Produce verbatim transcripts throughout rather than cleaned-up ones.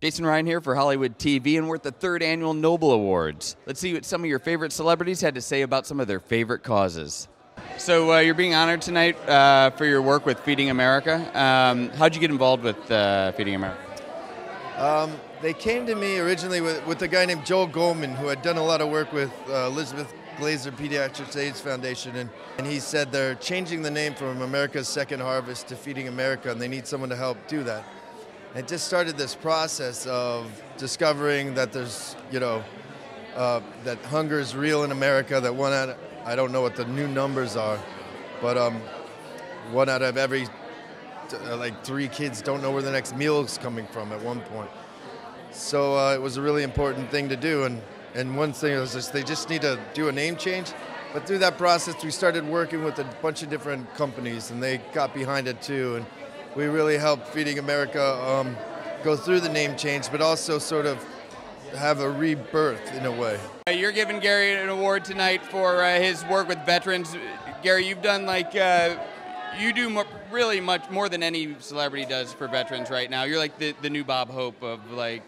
Jason Ryan here for Hollywood T V, and we're at the third annual Noble Awards. Let's see what some of your favorite celebrities had to say about some of their favorite causes. So uh, you're being honored tonight uh, for your work with Feeding America. Um, how'd you get involved with uh, Feeding America? Um, they came to me originally with, with a guy named Joel Goldman, who had done a lot of work with uh, Elizabeth Glaser Pediatric AIDS Foundation, and, and he said they're changing the name from America's Second Harvest to Feeding America, and they need someone to help do that. It just started this process of discovering that there's, you know, uh, that hunger is real in America, that one out of, I don't know what the new numbers are, but um, one out of every, uh, like, three kids don't know where the next meal is coming from at one point. So uh, it was a really important thing to do, and, and one thing was just, they just need to do a name change. But through that process, we started working with a bunch of different companies, and they got behind it, too, and we really helped Feeding America um, go through the name change, but also sort of have a rebirth in a way. You're giving Gary an award tonight for uh, his work with veterans. Gary, you've done like, uh, you do more, really much more than any celebrity does for veterans right now. You're like the, the new Bob Hope of like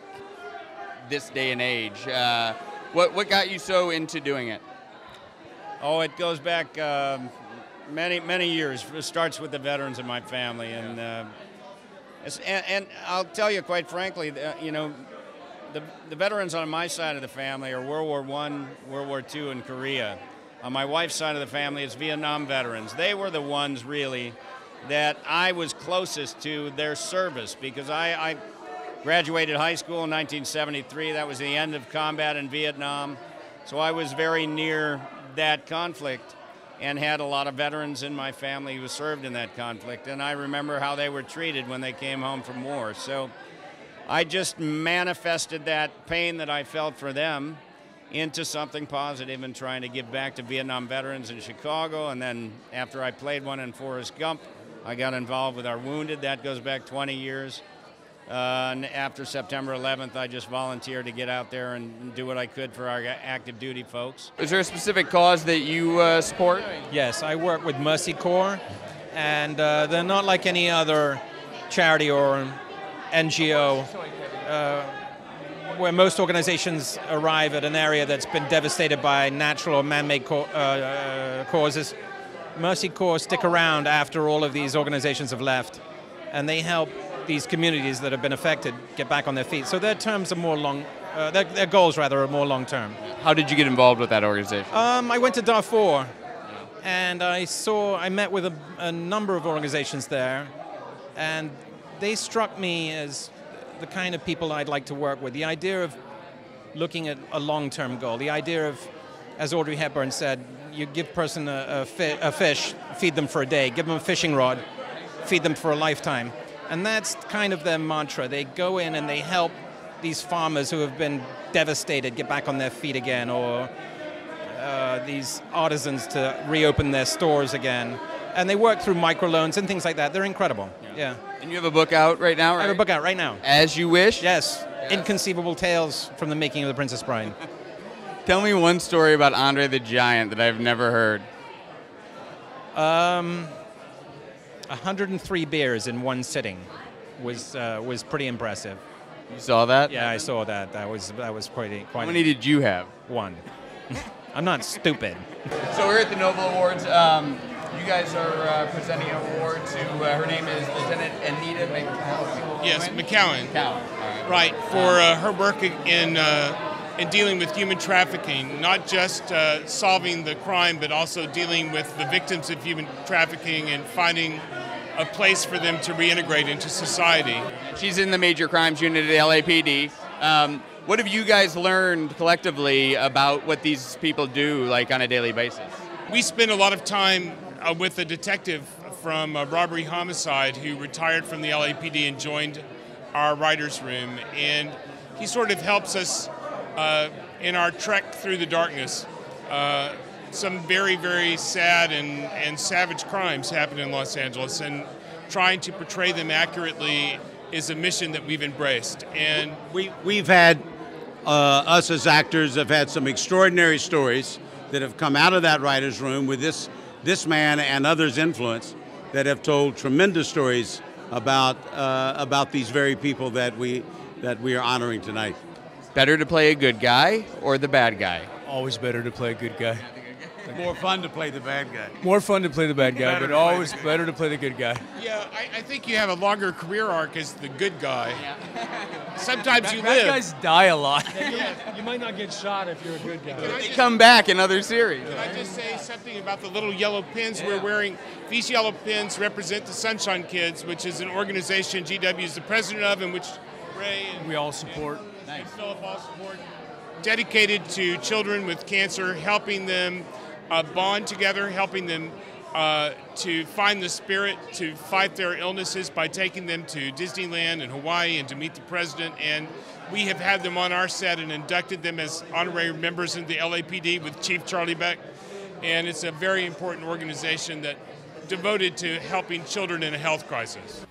this day and age. Uh, what, what got you so into doing it? Oh, it goes back um, many, many years. It starts with the veterans in my family. And, yeah. uh, it's, and, and I'll tell you quite frankly, uh, you know, The, the veterans on my side of the family are World War One, World War Two, and Korea. On my wife's side of the family, it's Vietnam veterans. They were the ones, really, that I was closest to their service, because I, I graduated high school in nineteen seventy-three. That was the end of combat in Vietnam. So I was very near that conflict and had a lot of veterans in my family who served in that conflict. And I remember how they were treated when they came home from war. So I just manifested that pain that I felt for them into something positive and trying to give back to Vietnam veterans in Chicago. And then after I played one in Forrest Gump, I got involved with our wounded. That goes back twenty years. Uh, and after September eleventh, I just volunteered to get out there and do what I could for our active duty folks. Is there a specific cause that you uh, support? Yes, I work with Mercy Corps, and uh, they're not like any other charity or N G O, uh, where most organizations arrive at an area that's been devastated by natural or man-made co uh, causes. Mercy Corps stick around after all of these organizations have left, and they help these communities that have been affected get back on their feet. So their terms are more long, uh, their, their goals rather are more long-term. How did you get involved with that organization? Um, I went to Darfur, and I saw, I met with a, a number of organizations there, and they struck me as the kind of people I'd like to work with. The idea of looking at a long-term goal, the idea of, as Audrey Hepburn said, you give a person a, a, fi a fish, feed them for a day, give them a fishing rod, feed them for a lifetime. And that's kind of their mantra. They go in and they help these farmers who have been devastated get back on their feet again, or uh, these artisans to reopen their stores again. And they work through microloans and things like that. They're incredible. Yeah. yeah. And you have a book out right now, right? I have a book out right now. As You Wish? Yes. yes. Inconceivable Tales from the Making of the Princess Bride. Tell me one story about Andre the Giant that I've never heard. Um, one hundred and three beers in one sitting was uh, was pretty impressive. You saw that? Yeah, I saw that. That was that was pretty quite. How many did you have? One. I'm not stupid. So we're at the Noble Awards. Um, You guys are uh, presenting an award to, uh, her name is Lieutenant Anita McAllen. Yes, McAllen. McAllen. All right. Right, for uh, her work in, uh, in dealing with human trafficking, not just uh, solving the crime, but also dealing with the victims of human trafficking and finding a place for them to reintegrate into society. She's in the major crimes unit of the L A P D. Um, what have you guys learned collectively about what these people do like on a daily basis? We spend a lot of time Uh, with a detective from uh, robbery homicide who retired from the L A P D and joined our writer's room, and he sort of helps us uh, in our trek through the darkness. Uh, some very, very sad and, and savage crimes happen in Los Angeles, and trying to portray them accurately is a mission that we've embraced. And we, we've had, uh, us as actors have had some extraordinary stories that have come out of that writer's room with this This man and others' influence that have told tremendous stories about uh, about these very people that we that we are honoring tonight. Better to play a good guy or the bad guy? Always better to play a good guy. More fun to play the bad guy. More fun to play the bad guy, better but always better to play the good guy. Yeah, I, I think you have a longer career arc as the good guy. Yeah. Sometimes bad, you bad live. Bad guys die a lot. Yeah, you might not get shot if you're a good guy. They just, come back in other series. Can I just say something about the little yellow pins yeah. we're wearing? These yellow pins represent the Sunshine Kids, which is an organization G W is the president of, and which Ray and we all support. And nice. Philip all support. Dedicated to children with cancer, helping them Uh, bond together, helping them uh, to find the spirit to fight their illnesses by taking them to Disneyland and Hawaii and to meet the president. And we have had them on our set and inducted them as honorary members into the L A P D with Chief Charlie Beck. And it's a very important organization that devoted to helping children in a health crisis.